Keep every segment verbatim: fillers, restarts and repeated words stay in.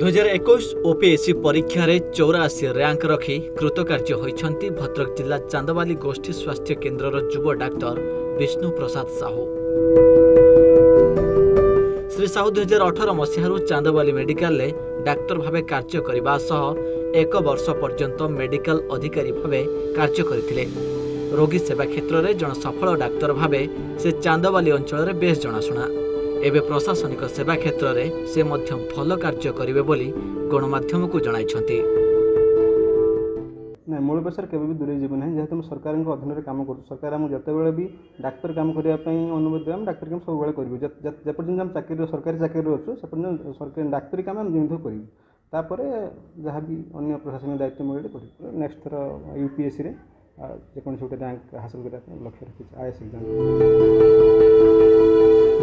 दुई हजार एकोईस ओपीएससी परीक्षा रे चौरासी रैंक रखी कृतकार्य होइछंती भद्रक जिला चांदबाली गोष्ठी स्वास्थ्य केन्द्रर युवा डाक्टर विष्णु प्रसाद साहू। श्री साहू दुई हजार अठार मसीहारु चांदबाली मेडिकल रे डाक्टर भाबे कार्य करिबा सह एक वर्ष पर्यंत मेडिकल अधिकारी भाबे कार्य करथिले। रोगी सेवा क्षेत्र रे जण सफल डाक्टर भाबे से चांदबाली अंचल रे बेस जणाशुना। एबे प्रशासनिक सेवा क्षेत्र रे से मध्य भल कार्य करिवे बोली गणमाध्यम को जणाइ छथि। नै मूल पेशर केबे भी दूरै जीवन है जेतम सरकार के अधीन रे काम करथु। सरकार हम जते बेले भी डाक्टर काम करिया पई अनुमति हम डाक्टर काम सब बेले करियो। जे पर्यंत हम चाकरी सरकारी चाकरी रहछु से पर्यंत सरकारी डाक्टर काम हम जिंदो करियो। तापर जहा भी अन्य प्रशासनिक दायित्व मिले करियो। नेक्स्ट थरा यूपीएससी रे जेकोनसी उठे रैंक हासिल करिया लक्ष्य रखि आईएएस एग्जाम।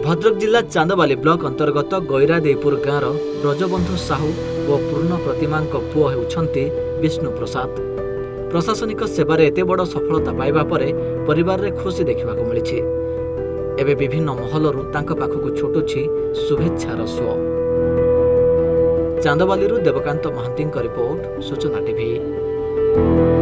भद्रक जिला चांदबाली ब्लॉक अंतर्गत गैरादेपुर गाँव ब्रजबंधु साहू व पूर्ण प्रतिमा पुओ हेउछंती विष्णु प्रसाद। प्रशासनिक सेवार एते बड़ सफलता पाइबा परे परिवार रे खुशी देखा मिली। एबे विभिन्न महलरु तांका पाखकु छुटुछि शुभेच्छार सुओ। Chandbali Devkant Mahanti report Suchana TV.